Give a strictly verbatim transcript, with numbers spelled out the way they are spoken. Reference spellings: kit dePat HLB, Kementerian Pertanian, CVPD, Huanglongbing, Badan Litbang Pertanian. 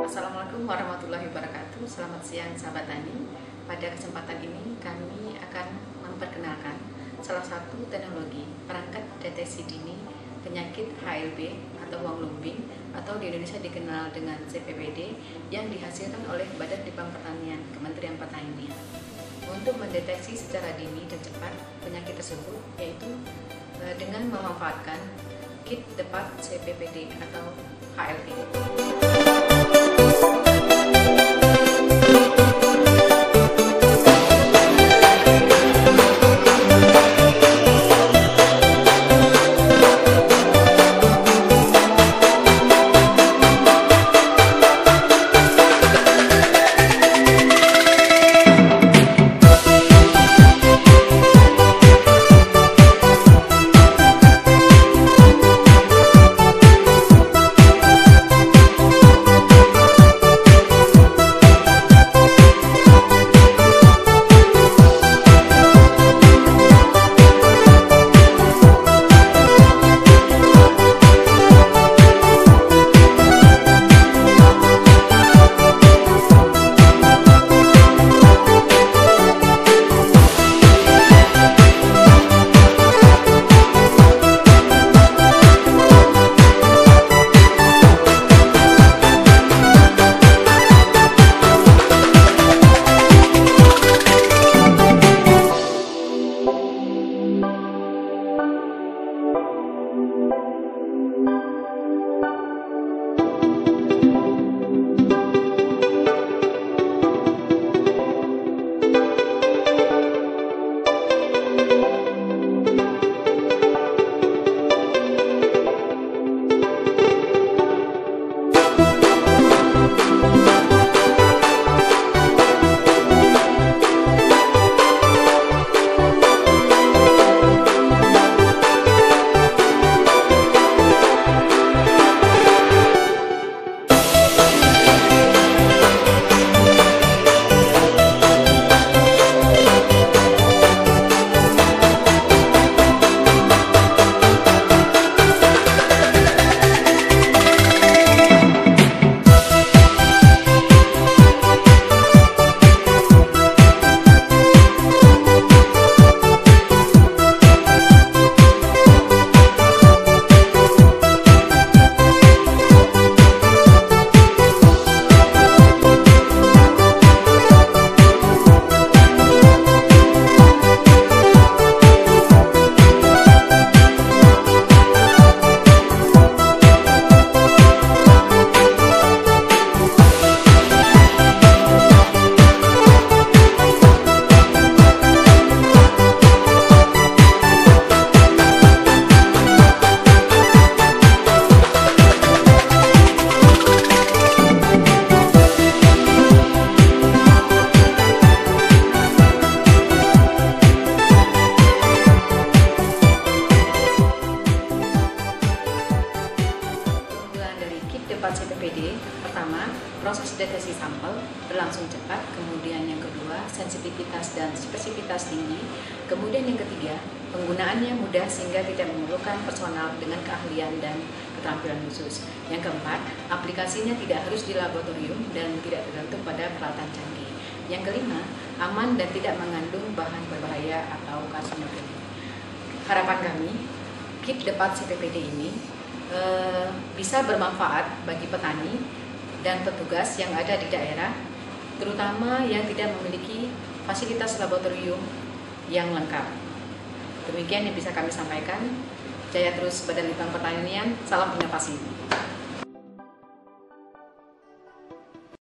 Assalamualaikum warahmatullahi wabarakatuh. Selamat siang sahabat tani. Pada kesempatan ini kami akan memperkenalkan salah satu teknologi perangkat deteksi dini penyakit H L B atau Huanglongbing atau di Indonesia dikenal dengan C V P D yang dihasilkan oleh Badan Litbang Pertanian Kementerian Pertanian untuk mendeteksi secara dini dan cepat penyakit tersebut, yaitu dengan memanfaatkan Kit dePat C V P D atau H L B. C V P D, pertama, proses deteksi sampel berlangsung cepat, kemudian yang kedua, sensitivitas dan spesifitas tinggi, kemudian yang ketiga, penggunaannya mudah sehingga tidak memerlukan personal dengan keahlian dan keterampilan khusus. Yang keempat, aplikasinya tidak harus di laboratorium dan tidak tergantung pada peralatan canggih. Yang kelima, aman dan tidak mengandung bahan berbahaya atau karsinogen. Harapan kami, Kit dePat C V P D ini bisa bermanfaat bagi petani dan petugas yang ada di daerah, terutama yang tidak memiliki fasilitas laboratorium yang lengkap. Demikian yang bisa kami sampaikan. Jaya terus Badan Litbang Pertanian, salam inovasi.